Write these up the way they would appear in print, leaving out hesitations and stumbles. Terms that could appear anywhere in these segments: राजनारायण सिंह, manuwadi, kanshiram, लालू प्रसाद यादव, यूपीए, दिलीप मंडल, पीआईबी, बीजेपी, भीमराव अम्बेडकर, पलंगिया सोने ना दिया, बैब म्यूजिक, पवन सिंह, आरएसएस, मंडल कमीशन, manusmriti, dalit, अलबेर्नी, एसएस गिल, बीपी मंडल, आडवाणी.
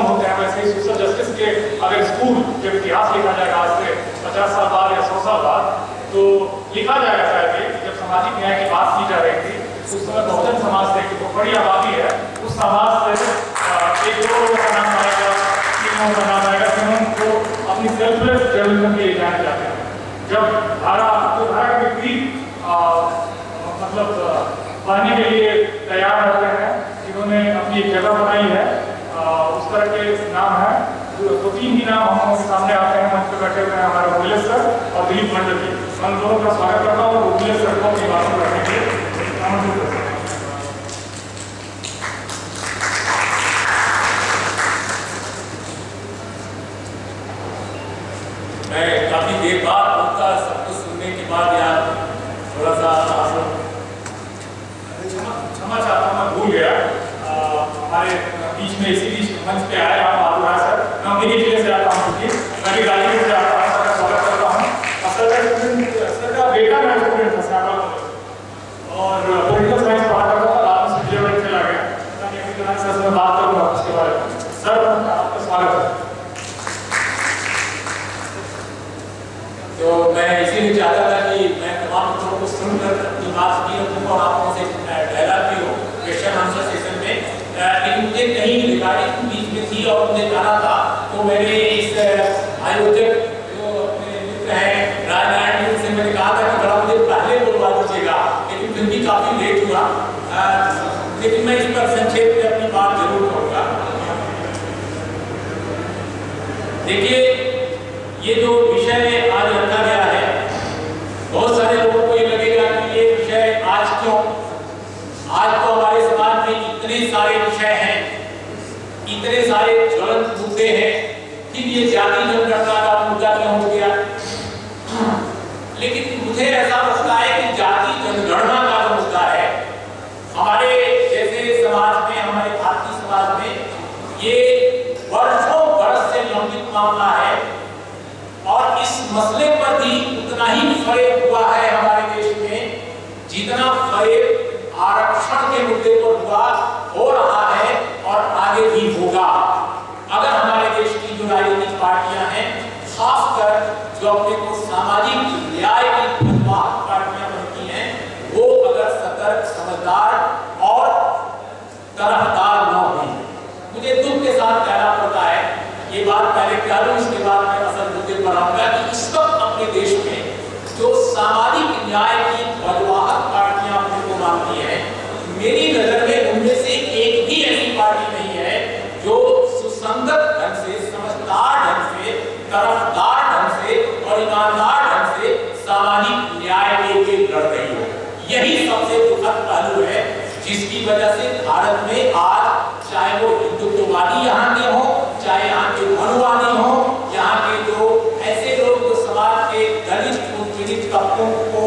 खत्म होते हैं, वैसे ही सोशल जस्टिस के अगर स्कूल जब इतिहास लिखा जाएगा आज से 50 साल बाद या 100 साल बाद, तो लिखा जाएगा शायद जब सामाजिक न्याय की बात की जा रही थी उस समय बहुजन समाज से जो बड़ी आबादी है उस समाज से एक लोग बनाना आएगा, तीनों बनाना आएगा कि हम को अपनी सेल्फलेस जर्नलिज्म के लिए जाने जाते हैं। जब धारा व्यक्ति मतलब पाने के लिए तैयार रहते हैं, जिन्होंने अपनी एक जगह बनाई है, उस तरह के नाम है जो 2-3 ही नाम हम लोगों के सामने आते हैं। मंच पर बैठे हुए हैं हमारे भोलेश सर और दिलीप मंडल जी, हम दोनों का स्वागत करता हूँ और भोलेश सर को अपनी बात करने के लिए। मैं काफ़ी देर बाद उनका सब कुछ सुनने के बाद यार थोड़ा सा क्षमा चाहता हूँ, मैं भूल गया हमारे बीच में इसी बीच मंच पे आए आप बाबूरा सर। मैं मेरी जिले से आता हूँ, क्योंकि मैं भी गाजीपुर से आता हूँ, सबका स्वागत करता हूँ। सर का बेटा मैं स्टूडेंट था साहब और पोलिटिकल साइंस पढ़ा करता था, बाद में सिलेबस चला गया। सर से बात करूँगा उसके बारे में। सर आपका स्वागत है। तो मैं इसीलिए चाहता था कि मैं तमाम लोगों को सुनकर अपनी बात की रखूँ और आप लोगों से डायलॉग भी हो क्वेश्चन आंसर सेशन में, लेकिन मुझे कहीं रिगार्डिंग बीच में थी और मुझे जाना था, तो मैंने इस आयोजक जो अपने मित्र हैं राजनारायण सिंह से मैंने कहा था कि बड़ा मुझे पहले बोलवा दीजिएगा, लेकिन फिर भी काफ़ी लेट हुआ। लेकिन मैं इस पर संक्षेप में अपनी बात जरूर करूँगा। देखिए, ये जो विषय आज रखा गया है, बहुत सारे लोगों को ये लगेगा कि ये विषय आज क्यों? आज तो हमारे समाज में इतने सारे विषय हैं, इतने सारे ज्वलंत मुद्दे हैं कि ये जाति जनगणना का मुद्दा क्यों हो गया? लेकिन मुझे ऐसा लगता है कि जाति जनगणना का जो मुद्दा है हमारे जैसे समाज में, हमारे भारतीय समाज में ये वर्षों वर्ष से लंबित मामला है और इस मसले पर भी उतना ही फरेब हुआ है हमारे देश में जितना फरेब आरक्षण के मुद्दे पर हुआ, हो रहा है और आगे भी होगा, अगर हमारे देश की जो राजनीतिक पार्टियां हैं, खासकर जो अपने को सामाजिक न्याय की प्रमुख पार्टियां बनती हैं, वो अगर सतर्क, समझदार और तरफदार न हो। मुझे दुख के साथ कहना पड़ता है, ये बात पहले कह लूँ, इसके बाद मैं असल मुद्दे पर आऊँगा कि इस वक्त अपने देश में जो सामाजिक न्याय की बलवाहक पार्टियाँ अपने को मानती हैं, मेरी नज़र में उनमें से एक भी ऐसी पार्टी नहीं है जो सुसंगत ढंग से, समझदार ढंग से, तरफदार ढंग से और ईमानदार ढंग से सामाजिक न्याय के लिए लड़ रही हो। यही सबसे दुखद पहलू है जिसकी वजह से भारत में आज चाहे वो हिंदुत्ववादी यहाँ के हों, चाहे यहाँ के मनुवादी हों, यहाँ के जो ऐसे लोग जो समाज के दलित उत्पीड़ित तबकों को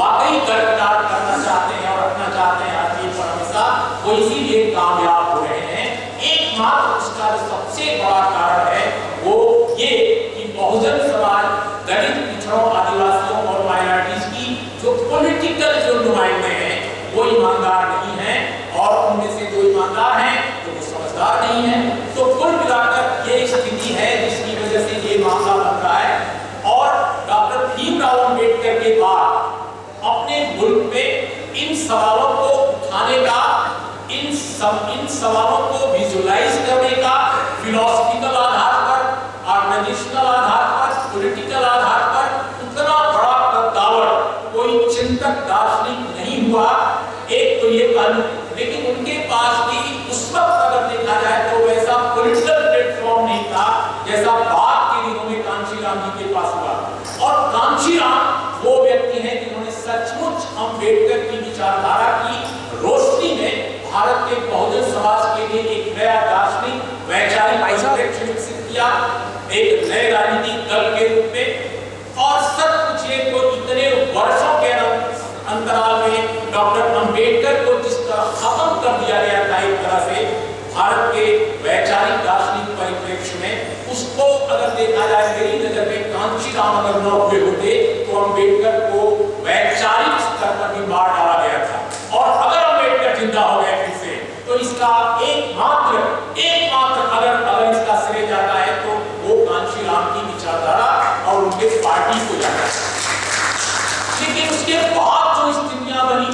वाकई गिरफ्तार करना चाहते हैं और रखना चाहते हैं आदमी पर हमेशा, वो इसीलिए कामयाब हो रहे हैं। एकमात्र उसका सबसे बड़ा कारण है वो ये कि बहुजन समाज, दलित, पिछड़ों, आदिवासियों और माइनॉरिटीज की जो पोलिटिकल जो नुमाइंदे हैं वो ईमानदार नहीं है और उनमें से जो ईमानदार हैं तो वो समझदार नहीं है। तो कुल मिलाकर ये स्थिति है जिसकी वजह से ये मामला बन रहा है। और डॉक्टर भीमराव अम्बेडकर के बाद अपने मुल्क में इन सवालों को उठाने का, इन सवालों को विजुलाइज करने का फिलोसफिकल आधार पर, ऑर्गेनाइजेशनल आधार पर, पोलिटिकल आधार पर उतना बड़ा कद्दावर कोई चिंतक दार्शनिक नहीं हुआ। एक तो ये पहलू, लेकिन उनके पास भी उस वक्त अगर देखा जाए तो वैसा पॉलिटिकल प्लेटफॉर्म नहीं था जैसा बाद के दिनों में कांशीराम जी के पास हुआ। और कांशीराम वो व्यक्ति हैं जिन्होंने सचमुच अम्बेडकर की विचारधारा की रोशनी में भारत के बहुजन समाज के लिए एक नया दार्शनिक वैचारिक विकसित किया, एक नए राजनीतिक दल के रूप में। और सब पूछिए तो इतने वर्षों के अंतराल में डॉक्टर अम्बेडकर को जिस तरह खत्म कर दिया गया था, एक तरह से भारत के वैचारिक दार्शनिक परिप्रेक्ष्य में उसको अगर देखा जाए, मेरी नजर में कांशीराम अगर न हुए होते तो अम्बेडकर को वैचारिक स्तर पर भी मार डाला गया था। और अगर अम्बेडकर जिंदा हो गए फिर से तो इसका एकमात्र अगर ठीक हो जाता है। लेकिन उसके बाद जो स्थितियां बनी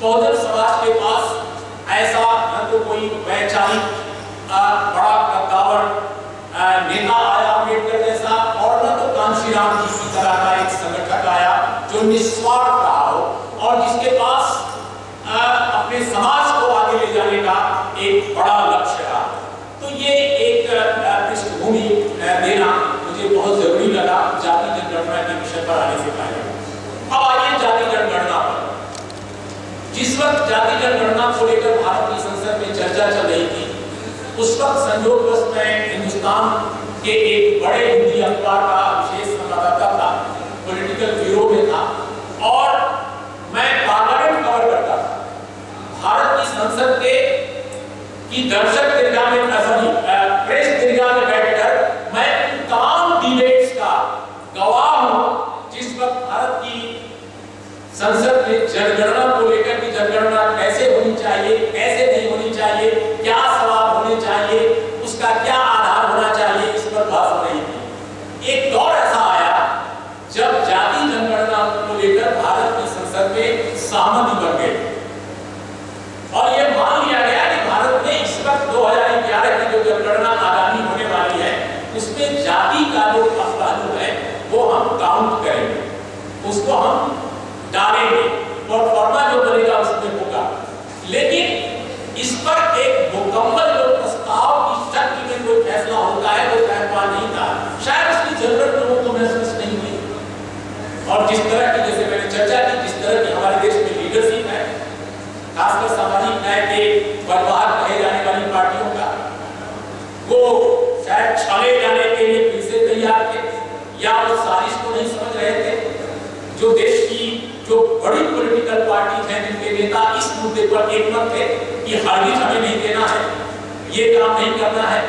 बहुजन समाज के पास ऐसा न तो कोई वैचारिक बड़ा कद्दावर नेता आया अम्बेडकर जैसा और न तो कांशीराम जी की तरह का एक संगठक आया जो निस्वार्थ रहा हो और जिसके पास अपने समाज को आगे ले जाने का एक बड़ा लक्ष्य रहा। तो ये एक पृष्ठभूमि देना मुझे बहुत जरूरी लगा जाति जनगणना के विषय पर आने से पहले। अब आइए जाति जनगणना पर। जिस वक्त जाति जनगणना को लेकर भारत की संसद में चर्चा चल रही थी उस वक्त संयोगवश मैं हिंदुस्तान के एक बड़े हिंदी अखबार का विशेष संवाददाता था, पॉलिटिकल ब्यूरो में था और मैं पार्लियामेंट कवर करता था। भारत की संसद के की दर्शक दीर्घा में प्रेस दीर्घा में बैठकर मैं तमाम डिबेट्स का गवाह हूँ। जिस वक्त भारत की संसद में जनगणना को लेकर की जनगणना कैसे होनी चाहिए, कैसे नहीं होनी चाहिए, क्या चाहिए, उसका क्या आधार होना चाहिए, इस पर बात हो रही थी। एक दौर ऐसा आया जब जाति जनगणना को लेकर भारत की संसद में सहमति बन गई और यह मान लिया गया कि भारत में इस वक्त 2011 की जो जनगणना आगामी होने वाली है उसमें जाति का जो पहलू है वो हम काउंट करेंगे, उसको हम डालेंगे और फॉर्मा जो बनेगा उसमें होगा। लेकिन इस पर एक मुकम्मल फैसला होता है वो फैसला नहीं था, शायद उसकी जरूरत लोगों को महसूस नहीं हुई। और जिस तरह की जैसे मैंने चर्चा की जिस तरह की हमारे देश में लीडरशिप है, खासकर सामाजिक न्याय के बर्बाद कहे जाने वाली पार्टियों का, वो शायद छले जाने के लिए फिर से तैयार थे या वो साजिश को नहीं समझ रहे थे। जो देश की जो बड़ी पोलिटिकल पार्टी है जिनके नेता इस मुद्दे पर एकमत थे कि हारने हमें नहीं देना है, ये काम नहीं करना है।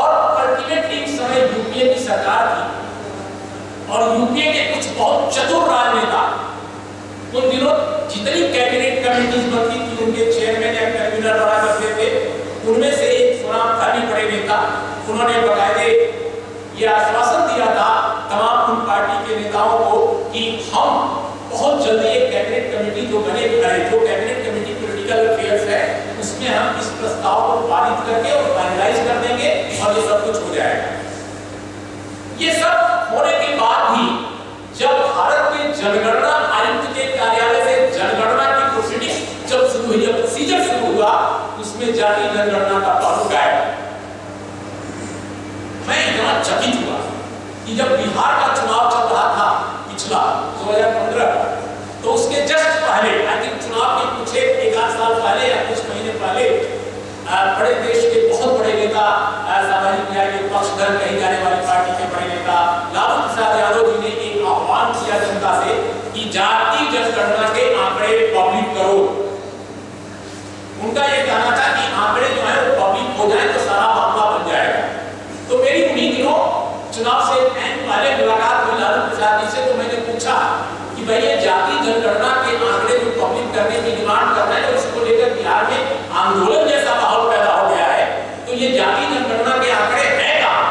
और अल्टीमेटली इस समय यूपीए की सरकार थी और यूपीए के कुछ बहुत चतुर राजनेता उन दिनों जितनी कैबिनेट कमेटीज बनती थी उनके चेयरमैन या कन्वीनर बना करते थे। उनमें से एक सोनाम खानी बड़े नेता, उन्होंने बकायदे ये आश्वासन दिया था तमाम उन पार्टी के नेताओं को कि हम बहुत जल्दी एक कैबिनेट कमेटी जो बने जो कैबिनेट कमेटी पोलिटिकल अफेयर्स है उसमें हम इस प्रस्ताव को पारित करके और फाइनलाइज कर देंगे और ये सब कुछ हो जाएगा। ये सब होने के बाद भी जब भारत में जनगणना आयुक्त के कार्यालय से जनगणना की प्रोसीडिंग जब शुरू हुई, जब प्रोसीजर शुरू हुआ उसमें जाति जनगणना का प्रारूप गायब। मैं इतना चकित हुआ कि जब बिहार का चुनाव चल रहा था पिछला 2015 तो उसके जस्ट पहले आई थिंक चुनाव के कुछ एक आध साल पहले या कुछ महीने पहले बड़े देश के बहुत बड़े नेता सामाजिक न्याय के पक्षधर कही जाने वाली पार्टी के बड़े नेता लालू प्रसाद यादव जी ने एक आह्वान किया जनता से कि जाति जनगणना के आंकड़े पब्लिक करो। उनका यह कहना था कि आंकड़े जो है वो पब्लिक हो जाए तो सारा मामला बन जाएगा। तो मेरी उन्हीं दिनों चुनाव से पहले मुलाकात हुई लालू प्रसाद जी से, तो मैंने पूछा कि भैया जाति जनगणना के आंकड़े जो पब्लिक करने की डिमांड कर रहे हैं उसको लेकर बिहार में आंदोलन जैसा माहौल पैदा हो गया है, तो ये जाति जनगणना के आंकड़े है कहाँ?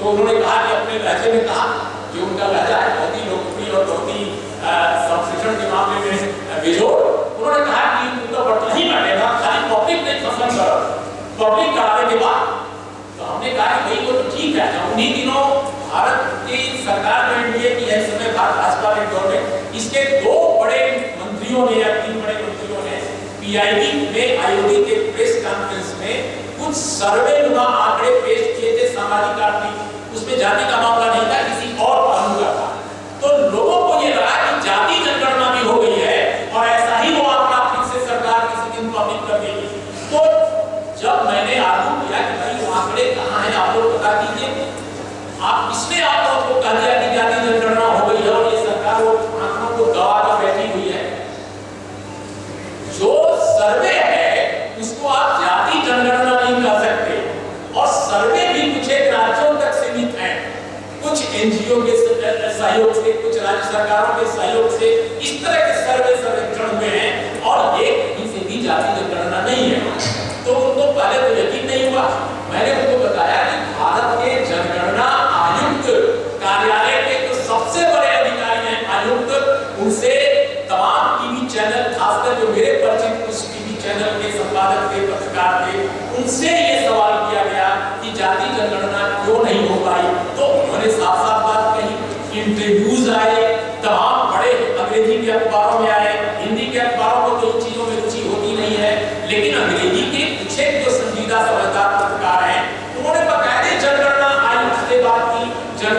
तो उन्होंने कहा कि अपने लहजे में कहा, जो उनका लहजा है बहुत ही लोकप्रिय और बहुत ही संश्लेषण के मामले में बेजोड़, उन्होंने कहा कि उनका बर्तन ही बैठेगा, खाली पब्लिक ने पसंद करो, पब्लिक कराने के बाद। तो हमने कहा कि भाई वो तो ठीक है। उन्हीं दिनों भारत की सरकार में लिए कि इस समय भारत भाजपा ने गवर्नमेंट इसके दो बड़े मंत्रियों ने या तीन बड़े मंत्रियों ने पीआईबी में आईओडी के प्रेस कॉन्फ्रेंस में कुछ सर्वेनुमा आंकड़े पेश किए थे सामाजिक आर्थिक, उसमें जाति का मामला नहीं था, किसी और पहलू का था। तो लोगों को ये लगा कि जाति जनगणना भी हो गई है और ऐसा ही वो आंकड़ा फिर से सरकार किसी दिन पब्लिक कर देगी। तो जब मैंने आरोप किया कि भाई वो आंकड़े कहाँ हैं, आप लोग बता दीजिए, आप इसमें आप लोगों को कह दिया कि जाति जनगणना हो गई है और ये सरकार वो आंकड़ों को दबा कर बैठी हुई है। जो सर्वे है उसको आप जाति जनगणना नहीं कर सकते और सर्वे भी कुछ एक राज्यों तक सीमित है, कुछ एनजीओ के सहयोग से, कुछ राज्य सरकारों के सहयोग से इस तरह के सर्वे सर्वेक्षण हुए हैं और ये कहीं से भी जाति जनगणना नहीं है। तो उनको पहले तो यकीन नहीं हुआ। मैंने उनको बताया कि भारत के जनगणना आयुक्त कार्यालय के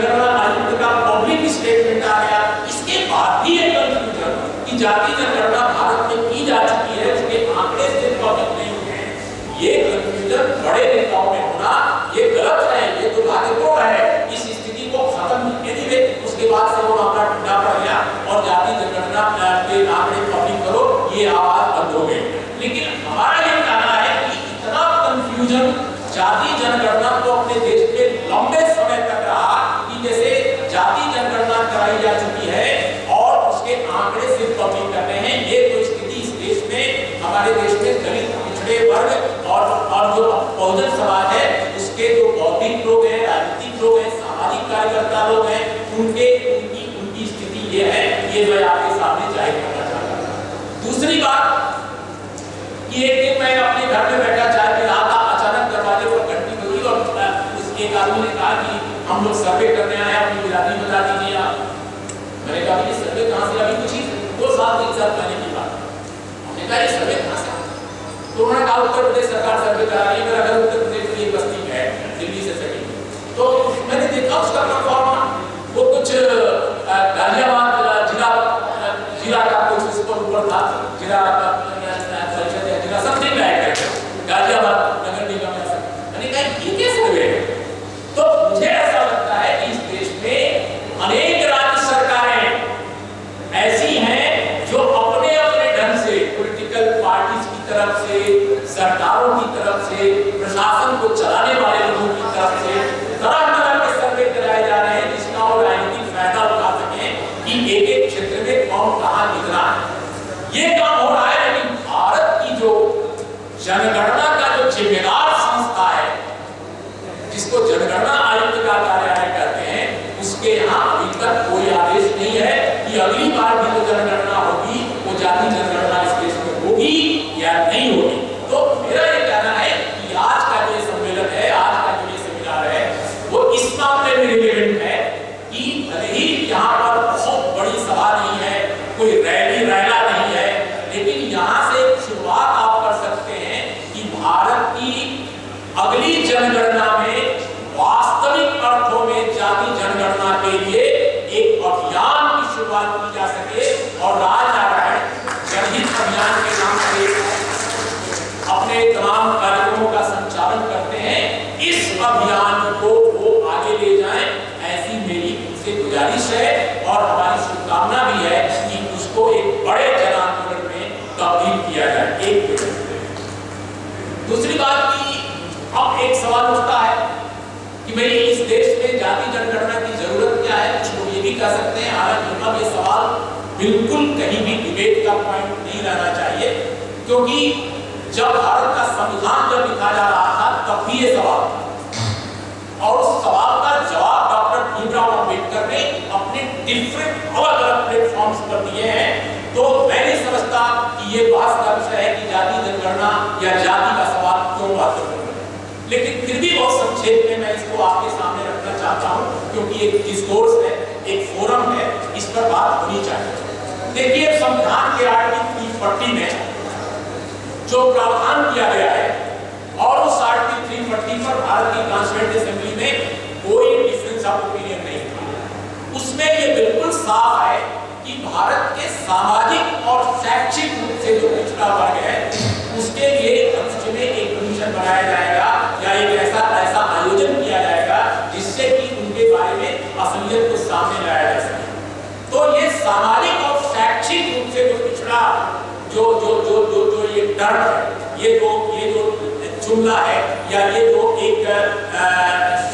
जनरल आयुक्त का पब्लिक स्टेटमेंट आ गया। इसके बाद भी एक कंफ्यूजन कि जाति जनगणना भारत में की जा चुकी है, उसके आंकड़े से पब्लिक नहीं हुए हैं। ये कंफ्यूजन बड़े नेताओं में होना ये गलत है, ये दुर्भाग्यपूर्ण है। इस स्थिति को खत्म करने में उसके बाद से वो मामला ठंडा पड़ गया और जाति जनगणना के आंकड़े पब्लिक करो ये आवाज बंद हो गई। लेकिन हमारा ये कहना है कि इतना कंफ्यूजन जाति जनगणना को अपने देश में लंबे समय तक रहा कि जैसे जाति जनगणना कराई जा चुकी है और उसके आंकड़े सिर्फ पब्लिक कर रहे हैं। ये तो स्थिति इस देश में, हमारे देश में दलित पिछड़े वर्ग और जो बहुजन समाज है उसके जो बौद्धिक लोग हैं, राजनीतिक लोग हैं, सामाजिक कार्यकर्ता लोग हैं, उनकी स्थिति ये है। ये जो आपके सामने जाहिर करना चाहता था। दूसरी बात कि एक दिन मैं अपने घर में बैठा चाय पी रहा था, एक आदमी ने कहा कि हम लोग सर्वे करने आए हैं, अपनी बिरादरी बता दीजिए आप। मैंने कहा ये सर्वे कहाँ से? अभी कुछ ही 2 साल 3 साल पहले की बात। हमने कहा ये सर्वे कहाँ से? तो उन्होंने कहा उत्तर प्रदेश सरकार सर्वे करा रही है। मेरा घर उत्तर प्रदेश की एक बस्ती है, दिल्ली से सटी। तो मैंने देखा उसका परफॉर्मा, वो कुछ गाजियाबाद जिला का कुछ उस पर ऊपर था, जिला परिषद या जिला सबसे बैठ गए गाजियाबाद नगर निगम। मैंने कहा ये कैसे हुए? तो मुझे ऐसा लगता है कि इस देश में अनेक राज्य सरकारें ऐसी हैं जो अपने अपने ढंग से पॉलिटिकल पार्टीज की तरफ से, सरकारों की तरफ से, प्रशासन को चलाने वाले लोगों की तरफ से तरह तरह के सर्वे कराए जा रहे हैं जिसका वो राजनीतिक फायदा उठा सके कि एक एक क्षेत्र में कौन कहाँ कितना है। ये काम हो रहा है। लेकिन भारत की जो जनगणना का जो जिम्मेदार संस्था है जिसको जनगणना आयुक्त का कार्यालय कहते हैं, उसके यहाँ अभी तक कोई आदेश नहीं है कि अगली बार भी जो जनगणना होगी वो जाति जनगणना इस देश में होगी या नहीं होगी। तो मेरा ये कहना है कि आज का जो सम्मेलन है, आज का जो सेमिनार है, वो इस मामले में रिलेवेंट है कि भले ही यहाँ पर बहुत बड़ी सभा नहीं है, कोई रैली रैला नहीं है, लेकिन यहाँ से शुरुआत आप कर सकते हैं कि भारत की अगली जनगणना में वास्तविक अर्थों में जाति जनगणना के लिए एक अभियान की शुरुआत की जा सके और राजनारायण जनहित अभियान के नाम से अपने तमाम कार्यक्रमों का संचालन करते हैं, इस अभियान को वो आगे ले जाएं। ऐसी मेरी उनसे गुजारिश है और हमारी शुभकामना भी है कि उसको एक बड़े जन आंदोलन में तब्दील किया जाए। दूसरी बात की अब एक सवाल उठता है कि भाई इस देश में जाति जनगणना की जरूरत क्या है? कुछ लोग ये भी कह सकते हैं, हालांकि उनका ये सवाल बिल्कुल कहीं भी डिबेट का पॉइंट नहीं रहना चाहिए, क्योंकि जब भारत का संविधान जब लिखा जा रहा था तब भी ये सवाल था और उस सवाल का जवाब डॉक्टर भीमराव अम्बेडकर ने अपने डिफरेंट अलग अलग प्लेटफॉर्म्स पर दिए हैं। तो मैं नहीं समझता कि ये बात का विषय है कि जाति जनगणना या जाति का सवाल क्यों बात है, लेकिन फिर भी बहुत संक्षेप में मैं इसको आपके सामने रखना चाहता हूं क्योंकि एक डिस्कोर्स है, एक फोरम है, इस पर बात होनी चाहिए। देखिए, संविधान के आर्टिकल 340 में जो प्रावधान किया गया है और उस आर्टिकल 340 पर भारत की कॉन्स्टिट्यूएंट असेंबली में कोई डिफरेंस ऑफ ओपिनियन नहीं था। उसमें ये बिल्कुल साफ है कि भारत के सामाजिक और शैक्षिक रूप से जो पिछड़ा वर्ग है उसके लिए भविष्य में एक कमीशन बनाया जाएगा या एक ऐसा आयोजन किया जाएगा जिससे कि उनके बारे में असलियत को सामने लाया जा सके। तो ये सामाजिक और शैक्षिक रूप से जो पिछड़ा जो ये डर है, ये जो जुमला है या ये जो एक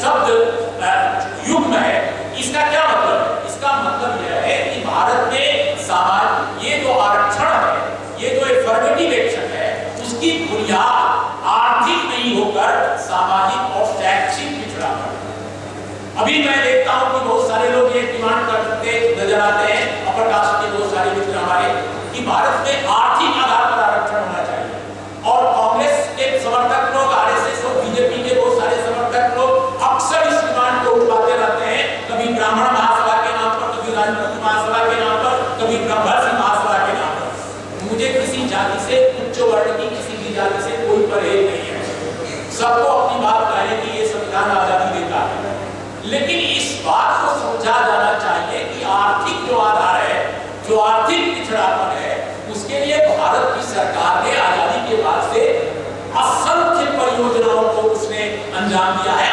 शब्द युग्म है, इसका क्या मतलब है? इसका मतलब यह है कि भारत में समाज ये जो आरक्षण है, ये जो एफर्मेटिव एक्शन है, उसकी बुनियाद आर्थिक नहीं होकर सामाजिक और शैक्षिक पिछड़ा पड़ा। अभी मैं देखता हूं कि बहुत सारे लोग ये डिमांड करते नजर आते हैं, अपर कास्ट के बहुत सारे मित्र हमारे, कि भारत में आर्थिक आधार पर आरक्षण होना चाहिए। और कांग्रेस के समर्थक लोग, आरएसएस और बीजेपी के बहुत सारे समर्थक लोग अक्सर इस डिमांड को उठाते रहते हैं, कभी ब्राह्मण महासभा के नाम पर, कभी राजपूत महासभा के नाम पर, कभी ब्रह्मर्षि महासभा के नाम पर। मुझे किसी जाति से, उच्च वर्ग की किसी भी जाति से कोई परहेज नहीं है, सबको अपनी बात कहने की ये संविधान आजादी देता है। लेकिन इस बात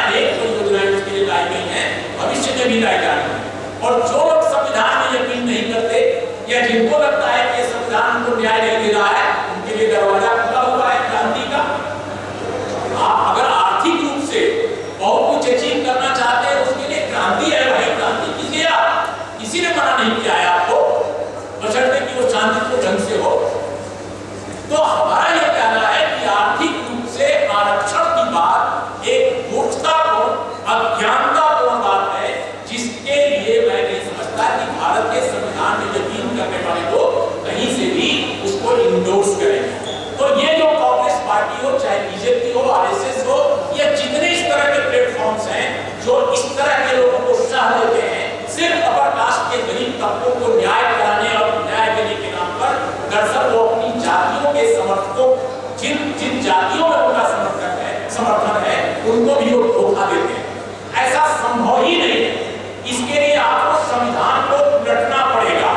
अनेक योजनाएं उसके लिए लाई गई हैं, भविष्य में भी लाई जा रही है। और जो लोग संविधान में यकीन नहीं करते या जिनको लगता है कि संविधान को न्याय नहीं दे रहा है, उनके लिए दरवाजा खुला हुआ है क्रांति का। आप अगर आर्थिक रूप से बहुत कुछ अचीव करना चाहते हैं, उसके लिए क्रांति है भाई, क्रांति कीजिए आप, किसी ने मना नहीं किया है आपको, बशर्ते कि वो शांति को ढंग से हो। तो हमारा ये कहना है कि आर्थिक रूप से आरक्षण की बात एक मूर्खतापूर्ण अज्ञानतापूर्ण बात है, जिसके लिए मैं नहीं समझता कि भारत के संविधान में यकीन करने वाले लोग कहीं से भी उसको इंडोर्स करेंगे। तो ये जो कांग्रेस पार्टी हो, चाहे बीजेपी हो, आरएसएस हो, या जितने इस तरह के प्लेटफॉर्म्स हैं जो इस तरह के लोगों को सह लेते हैं, सिर्फ अपर कास्ट के गरीब तबकों को न्याय कराने और न्याय देने के नाम पर दरअसल वो जातियों के समर्थकों, जिन जिन जातियों में उनका समर्थन है उनको भी वो धोखा देते हैं। ऐसा संभव ही नहीं है। इसके लिए आपको संविधान को उलटना पड़ेगा,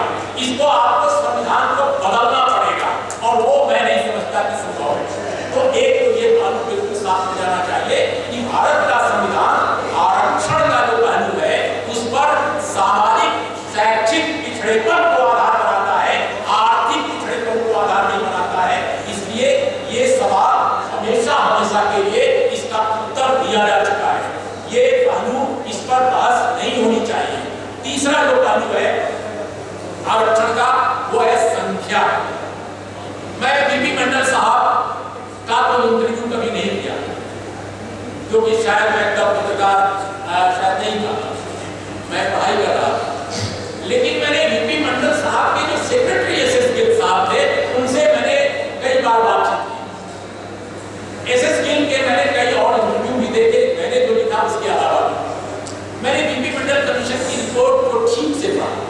इसको आपको संविधान को बदलना पड़ेगा, और वो मैं नहीं समझता कि संभव है। तो एक तो ये बात बिल्कुल साफ हो जाना चाहिए कि भारत का संविधान आरक्षण का जो पहलू है उस पर सामाजिक शैक्षिक पिछड़ेपन को आधार बनाता है, आर्थिक पिछड़ेपन को आधार नहीं बनाता है। इसलिए ये सवाल हमेशा हमेशा के लिए इसका उत्तर दिया जा चुका है, ये पहलू इस पर बहस नहीं होनी चाहिए। तीसरा जो पहलू है आरक्षण का वो है संख्या। मैं बीपी मंडल साहब का तो इंटरव्यू कभी नहीं किया, क्योंकि शायद मैं तब पत्रकार शायद नहीं था, मैं पढ़ाई कर रहा था। लेकिन मैंने बीपी मंडल साहब के जो सेक्रेटरी एसएस साहब थे उनसे मैंने कई बार बातचीत की। एसएस के मैंने कई और इंटरव्यू भी देखे, मैंने जो लिखा उसके अलावा मैंने बीपी मंडल कमीशन की रिपोर्ट को ठीक से पढ़ा,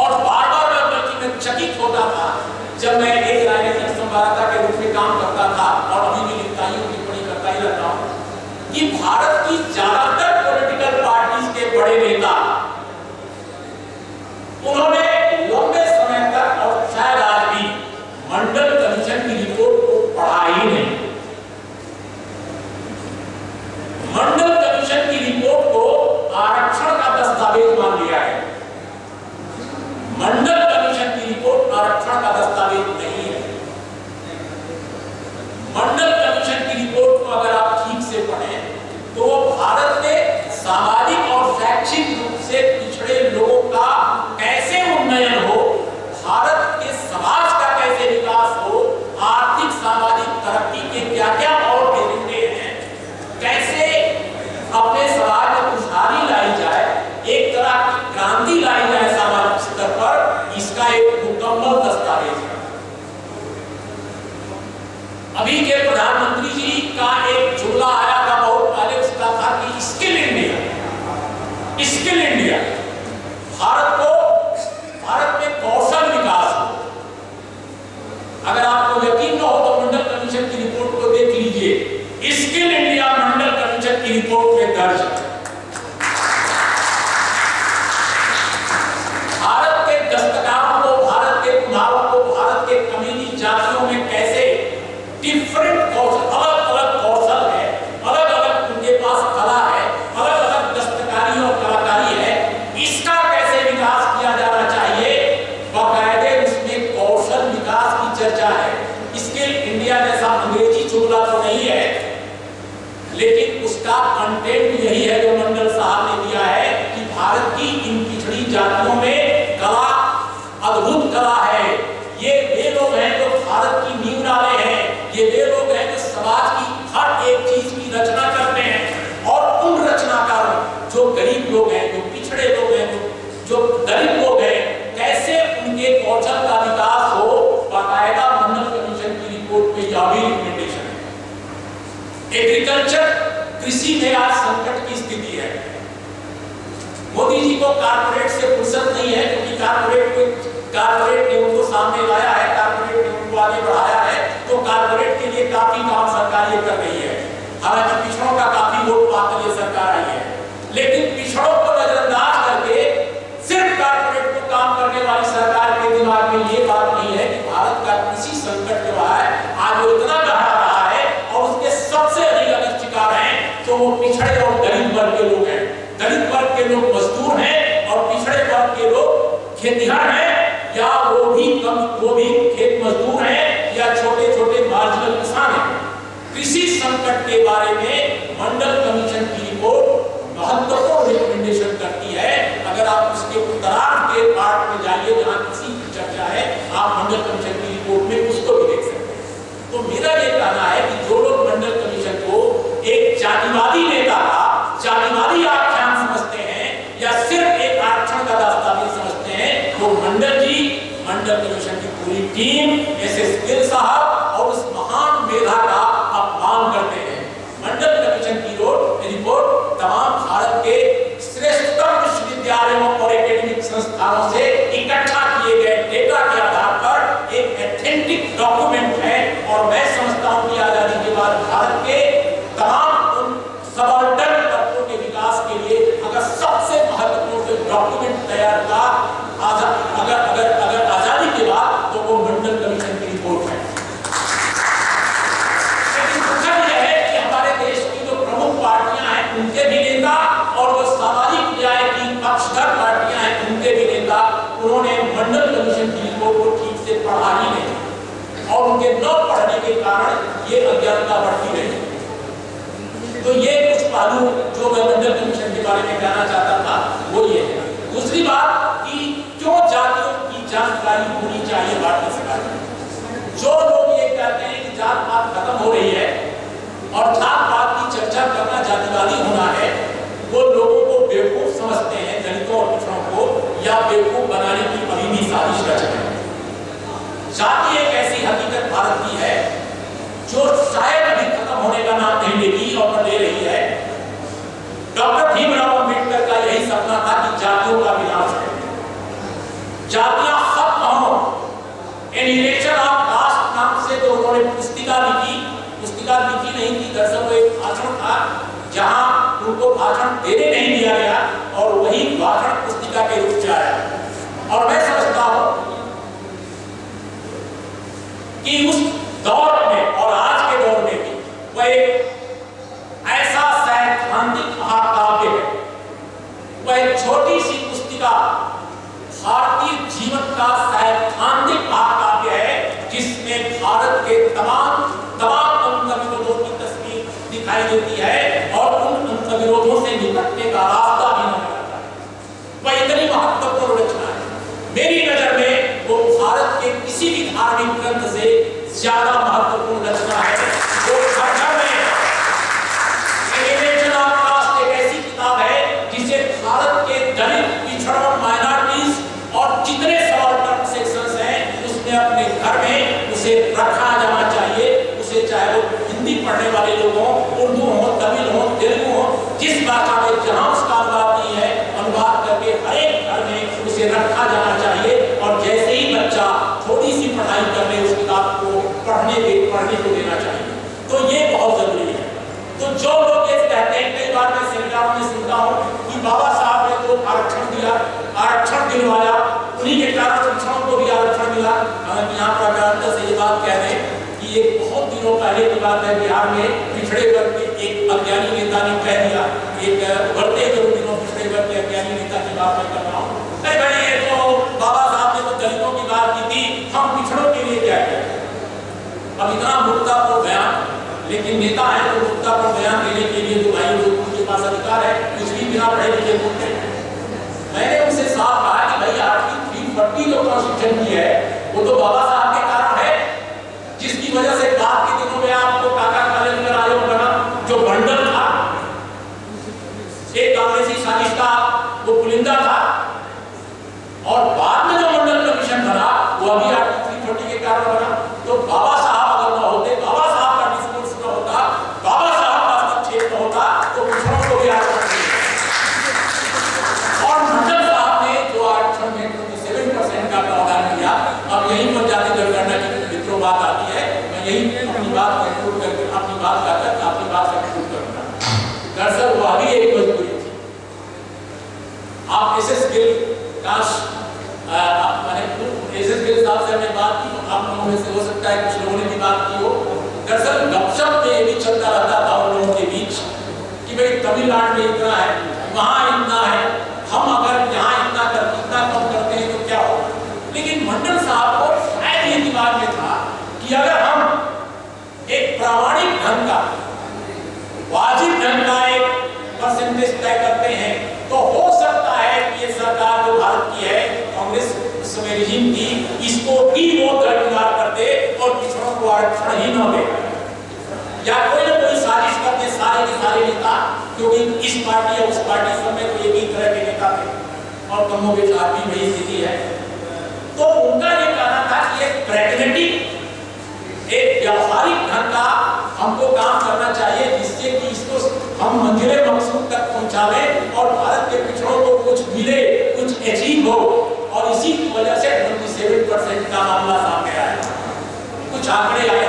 और बार बार मैं चकित होता था जब मैं एक राजनीतिक संवाददाता के रूप में काम करता था और अभी भी लिखता ही हूं, टिप्पणी करता ही रहता हूं कि भारत की ज्यादातर पॉलिटिकल पार्टीज के बड़े नेता उन्होंने लंबे समय तक और शायद आज भी मंडल कमीशन की रिपोर्ट को पढ़ा ही नहीं। मंडल कमीशन की रिपोर्ट को आरक्षण का दस्तावेज मान लिया है। मंडल कमीशन की रिपोर्ट आरक्षण का दस्तावेज नहीं है। मंडल कमीशन की रिपोर्ट को अगर आप ठीक से पढ़ें तो भारत ने सामाजिक और शैक्षिक रूप से पिछड़े लोगों का कैसे उन्नयन हो, भारत के समाज का कैसे विकास हो, आर्थिक सामाजिक तरक्की के क्या क्या और तरीके हैं, कैसे अपने समाज में खुशहाली लाई जाए, एक तरह की क्रांति लाई जाए सामाजिक स्तर पर, इसका एक मुकम्मल दस्तावेज है। अभी के प्रधानमंत्री जी का एक जुमला आया था बहुत पहले, उसका था कि skill India, skill India, Bharat में कौशल विकास हो। अगर आपको यकीन न हो तो मंडल कमीशन की रिपोर्ट को देख लीजिए, स्किल इंडिया मंडल कमीशन की रिपोर्ट में दर्ज है। दस्तकारों को, भारत के कुम्हारों को, भारत के कमीनी जातियों में कैसे डिफरेंट कौशल, अलग अलग कौशल है, अलग अलग उनके पास कला है, अलग अलग दस्तकारी और कलाकारी है, इसका कैसे विकास किया जाना चाहिए, बाकायदे उसमें कौशल विकास की चर्चा है। स्किल इंडिया जैसा अंग्रेजी जुमला तो नहीं है, लेकिन उसका कंटेंट यही है जो मंडल साहब ने दिया है कि भारत की इन पिछड़ी जातियों में कला, अद्भुत कला है। ये वे लोग हैं जो भारत की नींव डाले हैं, ये वे लोग हैं जो समाज की हर एक चीज की रचना करते हैं, और उन रचनाकारों, जो गरीब लोग हैं, जो पिछड़े लोग हैं, जो दलित लोग हैं, कैसे उनके कौशल का विकास हो, बाकायदा मंडल कमीशन की रिपोर्ट में यह भी रिकमेंडेशन है। एग्रीकल्चर, कृषि में आज संकट की स्थिति है। मोदी जी को कारपोरेट से फुर्सत नहीं है, क्योंकि कारपोरेट ने उनको सामने लाया है, कारपोरेट ने उनको आगे बढ़ाया है, तो कारपोरेट के लिए काफी काम सरकार ये कर रही है। हालांकि पिछड़ों का काफी वोट पाकर ये सरकार आई है, लेकिन पिछड़ों को नजरअंदाज करके सिर्फ कारपोरेट को काम करने वाली सरकार के दिमाग में ये बात नहीं है कि भारत का कृषि संकट जो है आज वो इतना गहरा रहा है और उसके सबसे अधिक अगर शिकार है तो वो पिछड़े और दलित वर्ग के लोग हैं, दलित वर्ग के लोग मजदूर हैं और पिछड़े वर्ग के लोग खेतिहर हैं, या वो भी खेत मजदूर हैं या छोटे छोटे मार्जिनल किसान हैं। कृषि संकट के बारे में मंडल कमीशन की रिपोर्ट महत्वपूर्ण रिकमेंडेशन करती है। अगर आप उसके उत्तरार्ध के पार्ट में जाइए जहाँ किसी की चर्चा है, आप मंडल कमीशन की रिपोर्ट में उसको भी देख सकते हैं। तो मेरा ये कहना है कि जो लोग मंडल कमीशन को एक जातिवादी नेता का जातिवादी आख्यान समझते हैं या सिर्फ एक आरक्षण का दस्तावेज समझते हैं, तो मंडल जी, मंडल कमीशन की पूरी टीम, एस एस गिल साहब और उस महान मेधा का अपमान करते हैं। मंडल कमीशन की रिपोर्ट तमाम भारत के श्रेष्ठतम विश्वविद्यालयों और एकेडमिक संस्थानों से इकट्ठा किए गए डेटा के आधार पर एक ऑथेंटिक डॉक्यूमेंट है और मैं समझता हूं कि आजादी के बाद भारत के तमाम उन सबाल्टर्न तत्वों के विकास के लिए अगर सबसे महत्वपूर्ण डॉक्यूमेंट तैयार हुआ अगर आजादी के बाद, तो वो मंडल कमीशन की रिपोर्ट है। उनके भी नेता और वो सामाजिक न्याय की पक्षधर पार्टियां हैं, उनके भी नेता, उन्होंने मंडल कमीशन की रिपोर्ट को ठीक से पढ़ा ही नहीं और उनके न पढ़ने के कारण ये अज्ञानता बढ़ती रही। तो ये कुछ पहलू जो मैं मंडल कमीशन के बारे में कहना चाहता था वो ये है। दूसरी बात कि क्यों जातियों की जानकारी होनी चाहिए भारत सरकार में। जो लोग ये कहते हैं कि जात पात खत्म हो रही है और जात पात की चर्चा करना जातिवादी होना है, वो लोगों को बेवकूफ समझते हैं, दलितों और पिछड़ों को, या बेवकूफ बनाने की अभी भी साजिश रचना है। जाति एक ऐसी हकीकत भारत की है जो शायद अभी खत्म होने का नाम नहीं लेती और ले रही है। डॉक्टर भीमराव अम्बेडकर का यही सपना था कि जातियों का विनाश हो, जातियां खत्म हो। एलिमिनेशन ऑफ कास्ट नाम से जो उन्होंने पुस्तिका लिखी, लिखी नहीं थी दरअसल वो एक भाषण था जहां उनको भाषण देने नहीं दिया गया और वही भाषण पुस्तिका के रूप में आया। और मैं समझता हूं कि उस दौर में और आज के दौर में भी वह एक ऐसा सैद्धांतिक महाकाव्य है, वह एक छोटी सी पुस्तिका भारतीय जीवन का सैद्धांतिक महाकाव्य है जिसमें भारत के तमाम तमाम अंतर्विरोधों की तस्वीर दिखाई देती है और उन अंतर्विरोधों से निपटने का रास्ता भी नजर आता है। वह इतनी महत्वपूर्ण रचना है, मेरी नजर में वो भारत के किसी भी धार्मिक ग्रंथ से ज्यादा महत्वपूर्ण रचना है। वो भाषा में एलिमिनेशन ऑफ कास्ट एक ऐसी किताब है जिसे भारत के दलित, पिछड़ा, माइनॉरिटीज और जितने सबाल्टर्न सेक्शंस हैं उसने अपने घर में उसे रखा जाना चाहिए। चाहे वो हिंदी पढ़ने वाले लोग हों, उर्दू हो, तमिल हो, तेलुगु हो, जिस भाषा में जहां उसका अनुवाद नहीं है, अनुवाद करके हर एक घर में उसे रखा जाना चाहिए। और जैसे ही बच्चा थोड़ी सी पढ़ाई करने उस किताब को पढ़ने को देना चाहिए। तो ये बहुत जरूरी है। तो जो लोग ये कहते हैं, कई बार मैं सेमिनारों में सुनता हूँ कि बाबा साहब ने तो आरक्षण दिया, आरक्षण दिलवाया, उन्हीं के कारण शिक्षाओं को भी आरक्षण मिला। हम यहाँ प्रकार से ये बात कह रहे हैं, ये बहुत दिनों पहले की बात है, बिहार में पिछड़े वर्ग के एक अज्ञानी नेता ने कह दिया, एक बढ़ते हुए दिनों पिछड़े वर्ग के अज्ञानी नेता की बात मैं कर रहा हूँ, भाई ये तो बाबा साहब ने तो दलितों की बात की थी, हम पिछड़ों के लिए क्या करें। अब इतना मुद्दापूर्ण बयान, लेकिन नेता है तो मुद्दापूर्ण बयान देने के लिए तो भाई उनके पास अधिकार है, कुछ भी बिना पढ़े लिखे बोलते हैं। मैंने उनसे साफ कहा कि भाई आपकी 340 जो कॉन्स्टिट्यूशन की है वो तो बाबा साहब के कारण है, जिसकी वजह से बाद के दिनों में आपको काका कालेज में आयोग बना जो बंडल था, एक कांग्रेसी साजिश का वो पुलिंदा था, और बाद में जो मंडल कमीशन बना वो अभी आर्टिकल 340 के कारण बना। तो बाबा साहब अगर ना होते, बाबा साहब का डिस्कोर्स ना होता, बाबा साहब का हस्तक्षेप ना होता, तो पिछड़ों को भी आरक्षण और मंडल साहब ने जो आरक्षण में 27% का प्रावधान किया। अब यहीं पर जाति जनगणना की बात आती है, मैं यही अपनी बात का दरअसल वो अभी एक मजबूरी थी। आप एसएस गिल काश मैंने एसएस गिल साहब से हमने बात की, आप लोगों में से हो सकता है कुछ लोगों ने भी बात की हो। दरअसल गपशप में ये भी चलता रहता था उन लोगों के बीच कि भाई तमिलनाडु में इतना है, वहाँ इतना है, हम अगर यहाँ इतना इतना कम करते हैं तो क्या हो। लेकिन मंडल साहब को शायद ये दिमाग में था कि अगर हम एक प्रामाणिक ढंग का वाजिब ढंग का एक परसेंटेज तय करते हैं तो हो सकता है कि ये सरकार जो भारत की है, कांग्रेस उस समय रिजीम थी, इसको भी वो दरकिनार कर दे और पिछड़ों को आरक्षण ही न दे, या कोई ना कोई साजिश करते सारे के सारे नेता, क्योंकि इस पार्टी या उस पार्टी सब में कोई एक ही तरह के नेता थे और कमों के साथ भी वही स्थिति है। तो उनका ये कहना था कि एक प्रैग्मेटिक, एक व्यावहारिक ढंग का हमको काम करना चाहिए जिससे कि इसको हम मंजिल मकसूद तक पहुंचावे और भारत के पिछड़ों को कुछ मिले, कुछ अचीव हो। और इसी वजह से 27% का मामला सामने आया, कुछ आंकड़े आए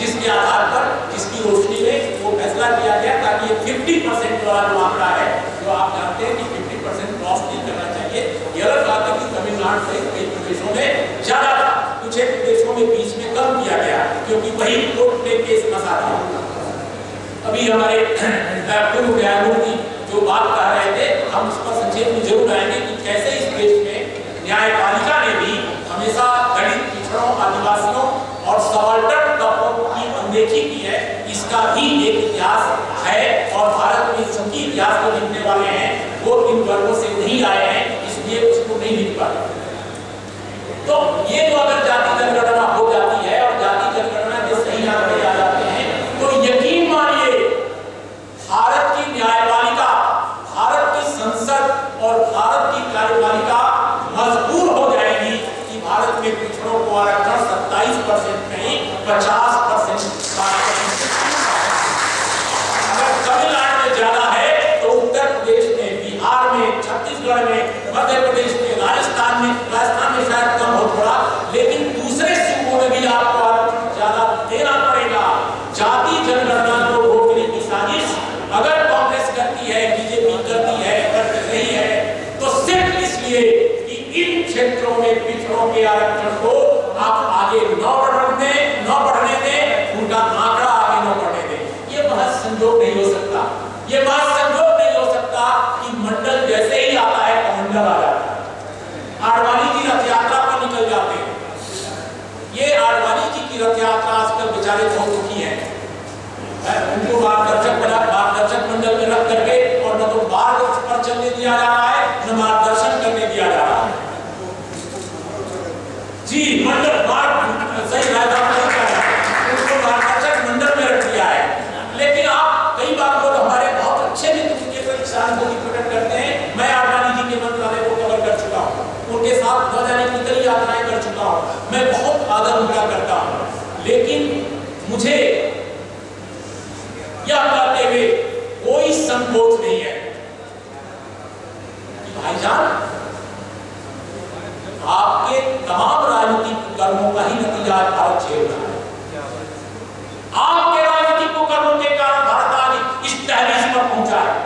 जिसके आधार पर, जिसकी रोशनी में वो फैसला किया गया ताकि ये 50% वाला जो आंकड़ा है, जो आप जानते हैं कि 50% क्रॉस नहीं करना चाहिए। ये अलग बात है कि तमिलनाडु सहित कई प्रदेशों में ज्यादा था, कुछ एक प्रदेशों में बीच में कम किया गया क्योंकि वही कोर्ट ने केस फंसा था। अभी हमारे पूर्व न्यायमूर्ति जो बात कह रहे थे, हम उस पर संक्षेप में जरूर आएंगे कि कैसे इस देश में न्यायपालिका ने भी हमेशा दलित, पिछड़ों, आदिवासियों और सबाल्टर्न तबकों की अनदेखी की है। इसका भी एक इतिहास है और भारत में सबकी इतिहास को लिखने वाले हैं वो इन वर्गों से नहीं आए हैं, इसलिए उसको नहीं लिख पाए। तो ये जो अगर जाति जनगणना हो जाती है और जाति जनगणना के सही आंकड़े आ जाते हैं तो यकीन भारत की न्यायपालिका, भारत की संसद और भारत की कार्यपालिका मजबूर हो जाएगी कि भारत में पिछड़ों को आरक्षण 27% नहीं 50% अगर तमिलनाडु में ज्यादा है तो उत्तर प्रदेश में, बिहार में, छत्तीसगढ़ में, मध्य प्रदेश में, राजस्थान में शायद कम हो थोड़ा, लेकिन दूसरे सूबों में भी आपको आरक्षण ज्यादा देना पड़ेगा। जाति जनगणना अगर कांग्रेस करती है, बीजेपी करती है, करती नहीं है, तो सिर्फ इसलिए कि इन क्षेत्रों में पिछड़ों के आरक्षण को आप आगे न बढ़ने दें, उनका आंकड़ा आगे न बढ़ने दें। ये बहुत संजोग नहीं हो सकता, ये बात संजोग नहीं हो सकता कि मंडल जैसे ही आता है मंडल आ जाता है। आडवाणी की रथ यात्रा पर निकल जाते हैं, ये आडवाणी जी की रथ यात्रा आजकल बेचारे बहुत दुखी है, उनको मार्गदर्शक मंडल में रख करके और न तो मार्ग पर चलने दिया जा रहा है न मार्गदर्शन करने दिया जा रहा है। जी मंडल मार्ग सही उनको मार्गदर्शक मंडल में रख दिया है। लेकिन आप कई बार लोग हमारे बहुत अच्छे किसान को प्रकट करते हैं, मैं आडवाणी जी के मंत्रालय को कवर कर चुका हूँ, उनके साथ कई यात्राएं कर चुका हूँ, मैं बहुत आदर उनका करता हूँ, लेकिन मुझे यह कहते हुए कोई संकोच नहीं है कि भाईजान आपके तमाम राजनीतिक कर्मों का ही नतीजा भारत झेल रहा है। आपके राजनीतिक कर्मों के कारण भारत आज इस तहरीज पर पहुंचा है।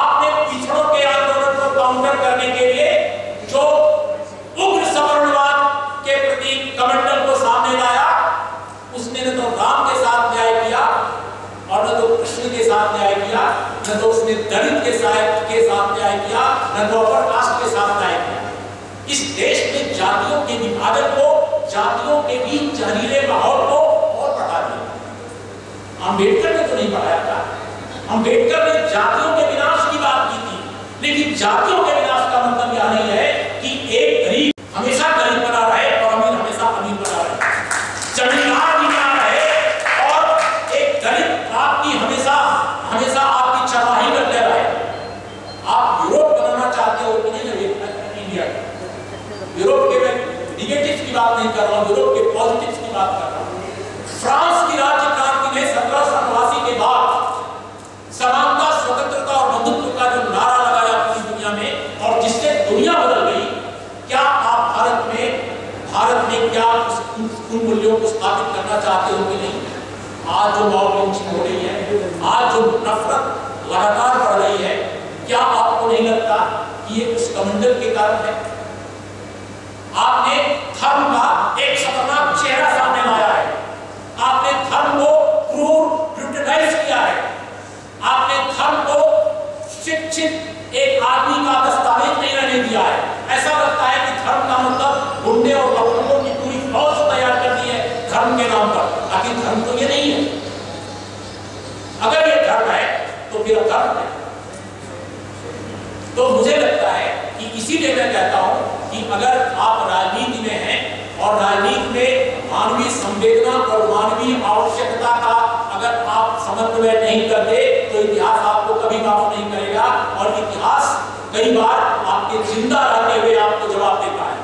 आपने पिछड़ों के आंदोलन को काउंटर करने के लिए जो उग्र सवर्णवाद के प्रति कमंडल को सामने लाया, उसने न तो राम के साथ न्याय किया और न तो कृष्ण के साथ न्याय किया, न तो उसने दलित के साथ न्याय किया, न तो अपर कास्ट के साथ न्याय किया। इस देश में जातियों के विभाजन को, जातियों के बीच जहरीले माहौल को और बढ़ा दिया। अम्बेडकर ने तो नहीं बढ़ाया था, अम्बेडकर ने जातियों के विनाश की बात की थी, लेकिन जातियों के विनाश का मतलब यह नहीं है कि एक गरीब हमेशा गरीब बना रहे और अमीर हमेशा अमीर बना रहे, हमेशा आपकी चरवाही करते रहे। आप यूरोप बनाना चाहते हो कि नहीं, इंडिया यूरोप के नेगेटिव्स की बात नहीं कर रहा हूं, यूरोप के पॉजिटिव्स की बात कर रहा हूं। फ्रांस की राज्य क्रांति ने 1789 के बाद समानता, स्वतंत्रता और बंधुत्व का जो नारा लगाया पूरी दुनिया में और जिससे दुनिया बदल गई, क्या आप भारत में क्या उन मूल्यों को स्थापित करना चाहते हो कि नहीं? आज जो मॉब लिंचिंग हो रही है, आज जो नफरत लगातार बढ़ रही है, क्या आपको नहीं लगता कि ये उस कमंडल के कारण है? आपने धर्म का एक खतरनाक चेहरा सामने लाया है, आपने धर्म को क्रूर ब्रूटलाइज किया है, आपने धर्म को शिक्षित एक आदमी का दस्तावेज नहीं रहने दिया है। ऐसा लगता है कि धर्म का मतलब गुंडे और लौंडों की पूरी फौज तैयार कर दी है धर्म के नाम पर। आखिर धर्म तो ये नहीं है। अगर ये धर्म है तो फिर धर्म है। तो मुझे लगता है कि इसीलिए मैं कहता हूं कि अगर आप राजनीति में हैं और राजनीति में मानवीय संवेदना और मानवीय आवश्यकता का अगर आप समन्वय नहीं करते तो इतिहास आपको कभी माफ नहीं करेगा। और इतिहास कई बार आपके जिंदा रहते हुए आपको जवाब देता है।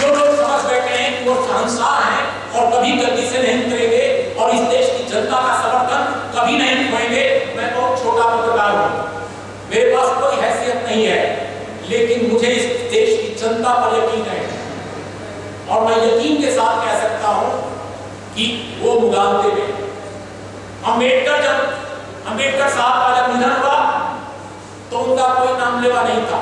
जो लोग समझ बैठे हैं कि वो शहंशाह हैं और कभी गलती से नहीं उतरेंगे और इस देश की जनता का समर्थन कभी नहीं खोएंगे, मैं बहुत छोटा पत्रकार हूँ, मेरे पास कोई हैसियत नहीं है, लेकिन मुझे इस देश की जनता पर यकीन है। और मैं यकीन के साथ कह सकता हूँ कि वो मुगालते में अम्बेडकर साहब का जब निधन हुआ तो उनका कोई नाम लेवा नहीं था।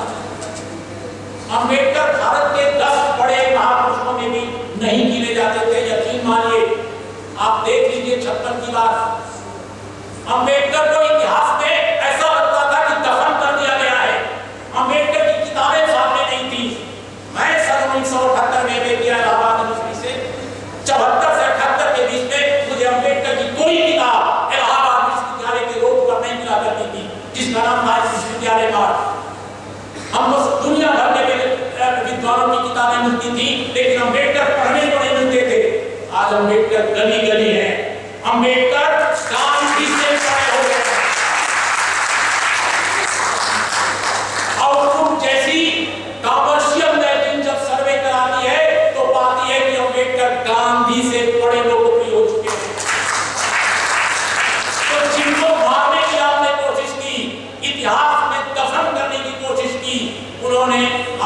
अम्बेडकर भारत के 10 बड़े महापुरुषों में भी नहीं गिने जाते थे। यकीन मानिए, आप देख लीजिए 56 की बात। अम्बेडकर को इतिहास में ऐसा लगता था कि दफन कर दिया गया है। अम्बेडकर की किताबें सामने नहीं थी। मैं सन 1978 में बेटिया इलाहाबाद यूनिवर्सिटी से 74 से 78 के बीच में मुझे अम्बेडकर की कोई किताब इलाहाबाद विश्वविद्यालय के रोड पर नहीं मिला करती थी, जिसका नाम था विश्वविद्यालय मार्ग। हम दुनिया भर में विद्वानों की किताबें मिलती थी, लेकिन अम्बेडकर पढ़ने को नहीं मिलते थे। आज अम्बेडकर गली गली है। अम्बेडकर गांधी से बड़े हो गए और तुम जैसी कॉमर्शियल मैगजीन जब सर्वे कराती है तो पाती है कि अम्बेडकर गांधी से बड़े लोग हो चुके हैं। तो जिनको मारने की आपने कोशिश की, इतिहास में दफन करने की कोशिश की, उन्होंने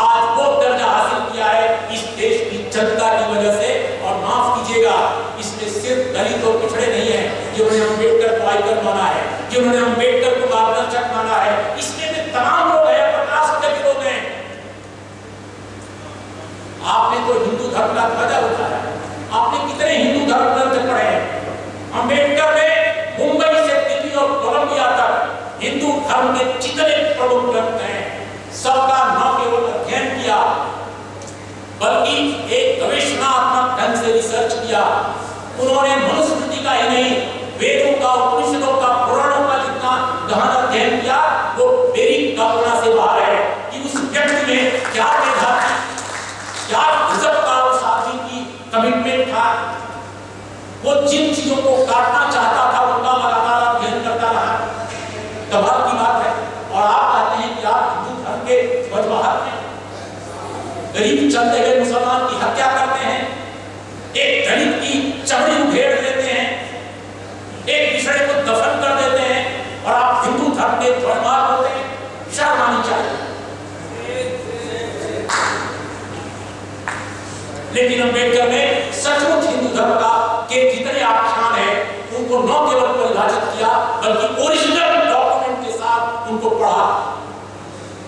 आज वो दर्जा हासिल किया है इस देश की जनता की वजह से। और माफ कीजिएगा, इसमें सिर्फ दलित और पिछड़े नहीं है जिन्होंने अम्बेडकर को आइकन माना है, जिन्होंने अम्बेडकर को मार्गदर्शक माना है, इसमें भी तमाम लोग हैं, प्रकाश के लोग हैं। आपने तो हिंदू धर्म का ध्वजा उठाया, आपने कितने हिंदू धर्म ग्रंथ पढ़े हैं। अम्बेडकर ने मुंबई से दिल्ली और कोलंबिया तक हिंदू धर्म के जितने प्रमुख ग्रंथ हैं सबका न केवल अध्ययन किया बल्कि एक गवेषणात्मक ढंग से रिसर्च किया। उन्होंने मनुस्मृति का ही नहीं, वेदों का, उपनिषदों का, पुराणों का जितना गहन अध्ययन किया वो मेरी कल्पना से बाहर है कि उस व्यक्ति में क्या मेधा थी, क्या गजब का उस आदमी की कमिटमेंट था। वो जिन चीजों को काटना चाहता था उनका लगातार अध्ययन करता रहा। तबाह की बात है। और आप कहते हैं कि आप गरीब चलते हुए मुसलमान की हत्या करते हैं, एक दलित की चमड़ी उखेड़ देते हैं, एक पिछड़े को दफन कर देते हैं, और आप हिंदू धर्म के ध्वजवाहक होते हैं। शर्म आनी चाहिए। लेकिन अम्बेडकर ने सचमुच हिंदू धर्म का के जितने आख्यान है उनको न केवल परिभाषित किया बल्कि ओरिजिनल डॉक्यूमेंट के साथ उनको पढ़ा।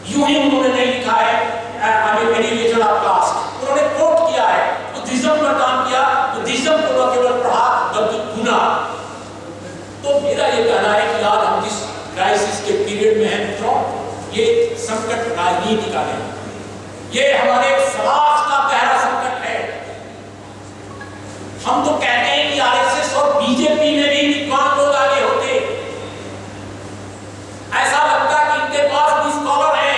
यूं ही उन्होंने नहीं लिखा है रिलेशन ऑफ कास्ट, उन्होंने कोट किया है, बुद्धिज्म पर काम किया, बुद्धिज्म को न केवल पढ़ा बल्कि भुना। तो मेरा ये कहना है कि आज हम जिस क्राइसिस के पीरियड में हैं मित्रों, ये संकट राजनीति का नहीं, ये हमारे समाज का गहरा संकट है। हम तो कहते हैं कि आरएसएस और बीजेपी में भी विद्वान लोग आगे होते, ऐसा लगता कि इनके पास भी स्कॉलर है,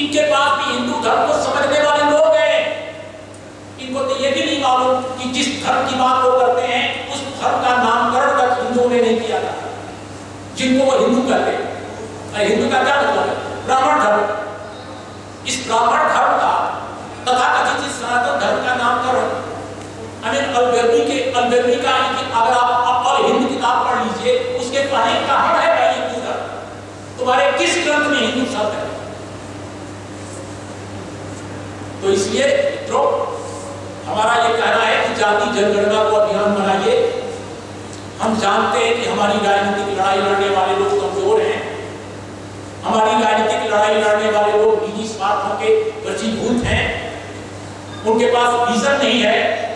इनके पास भी हिंदू धर्म को समझने वाले लोग हैं। इनको तो ये भी नहीं मालूम कि जिस धर्म की बात वो करते हैं उस धर्म का नामकरण तक हिंदुओं ने नहीं किया था, जिनको वो हिंदू कहते हैं। हिंदू का क्या मतलब है? ब्राह्मण धर्म। इस ब्राह्मण धर्म का तथाकथित सनातन धर्म का नामकरण अलबेर्नी का अगर आप और हिंद किताब पढ़ लीजिए, उसके पढ़ने कहाँ है हिंदू धर्म, तुम्हारे किस ग्रंथ में हिंदू शब्द है? तो इसलिए मित्रों, हमारा ये कहना है कि जाति जनगणना को अभियान बनाइए। हम जानते हैं कि हमारी राजनीतिक लड़ाई लड़ने वाले लोग कमजोर हैं, हमारी राजनीतिक लड़ाई लड़ने वाले लोग निजी स्वार्थों के वशीभूत हैं, उनके पास विजन नहीं है,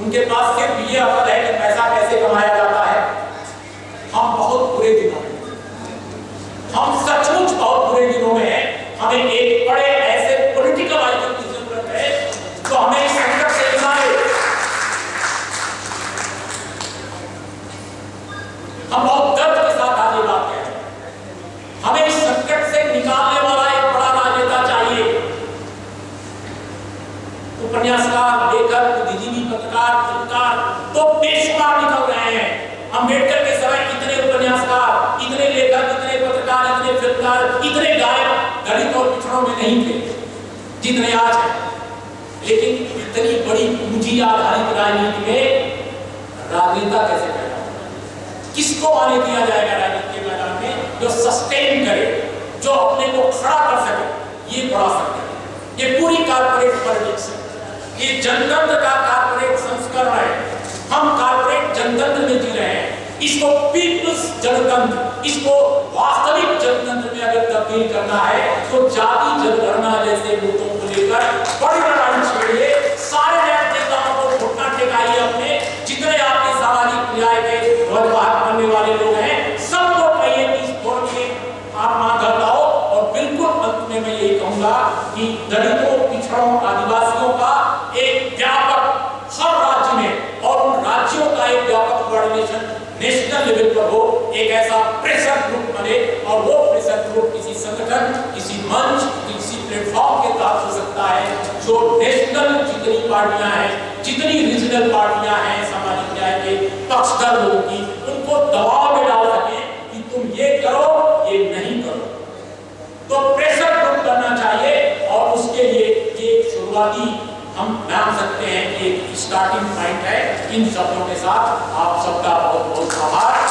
उनके पास सिर्फ ये अफसर है कि पैसा कैसे कमाया जाता है। हम बहुत बुरे हम बहुत दर्द के साथ आगे बात करें। हमें इस संकट से निकालने वाला एक बड़ा राजनेता चाहिए। उपन्यासकार, लेखक, बुद्धिजीवी, पत्रकार, चित्रकार तो बेशुमार निकल रहे हैं। अम्बेडकर के समय इतने उपन्यासकार, इतने लेखक, इतने पत्रकार, इतने फिल्मकार, इतने गायक दलित और पिछड़ों में नहीं थे जितने आज हैं। लेकिन इतनी बड़ी पूंजी आधारित राजनीति में राजनेता कैसे पैदा होगा? किसको आने दिया जाएगा राजनीति के मैदान में जो सस्टेन करे, जो अपने को खड़ा कर सके? ये बड़ा संकट, ये पूरी कारपोरेट पॉलिटिक्स, ये जनतंत्र का कारपोरेट संस्करण है। हम कारपोरेट जनतंत्र में जी रहे हैं। इसको पीपुल्स जनतंत्र, इसको वास्तविक जनतंत्र में अगर तब्दील करना है तो जाति जनगणना जैसे मुद्दों को लेकर बड़ी लड़ाई छेड़िए। सारे नेताओं को घुटना टेकाइए अपने, जितने आपके सामाजिक न्याय के वजवाहक बनने वाले लोग हैं सबको कहिए कि छोड़ के आप मां घर लाओ। और बिल्कुल अंत में मैं यही कहूंगा कि दलितों, पिछड़ों, आदिवासियों का एक व्यापक हर राज्य में और उन राज्यों का एक व्यापक कोऑर्डिनेशन नेशनल लेवल पर हो, एक ऐसा प्रेशर ग्रुप बने। और वो प्रेशर ग्रुप किसी संगठन, किसी मंच, किसी प्लेटफॉर्म के तहत हो सकता है जो नेशनल जितनी पार्टियां हैं, जितनी रीजनल पार्टियां हैं सामाजिक न्याय के पक्षधर लोगों की, उनको दबाव में डाल सके कि तुम ये करो, ये नहीं करो। तो प्रेशर ग्रुप बनना चाहिए और उसके लिए ये शुरुआती हम मान सकते हैं कि एक स्टार्टिंग पॉइंट है। इन शब्दों के साथ आप सबका बहुत बहुत आभार।